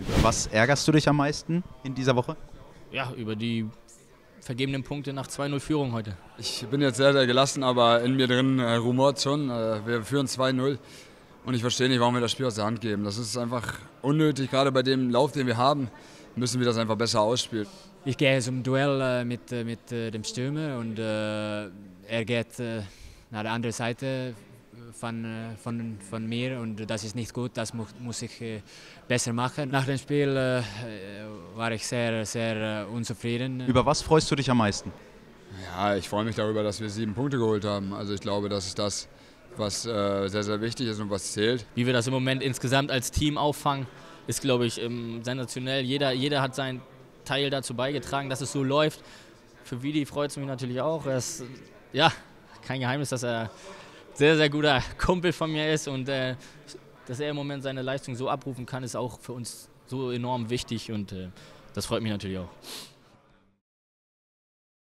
Über was ärgerst du dich am meisten in dieser Woche? Ja, über die vergebenen Punkte nach 2-0 Führung heute. Ich bin jetzt sehr, sehr gelassen, aber in mir drin rumort schon. Wir führen 2-0 und ich verstehe nicht, warum wir das Spiel aus der Hand geben. Das ist einfach unnötig, gerade bei dem Lauf, den wir haben, müssen wir das einfach besser ausspielen. Ich gehe zum Duell mit dem Stürmer und er geht nach der anderen Seite von mir und das ist nicht gut, das muss ich besser machen. Nach dem Spiel war ich sehr, sehr unzufrieden. Über was freust du dich am meisten? Ja, ich freue mich darüber, dass wir 7 Punkte geholt haben. Also ich glaube, das ist das, was sehr, sehr wichtig ist und was zählt. Wie wir das im Moment insgesamt als Team auffangen, ist, glaube ich, sensationell. Jeder hat seinen Teil dazu beigetragen, dass es so läuft. Für Vidi freut es mich natürlich auch. Er ist, ja, kein Geheimnis, dass er sehr, sehr guter Kumpel von mir ist und dass er im Moment seine Leistung so abrufen kann, ist auch für uns so enorm wichtig und das freut mich natürlich auch.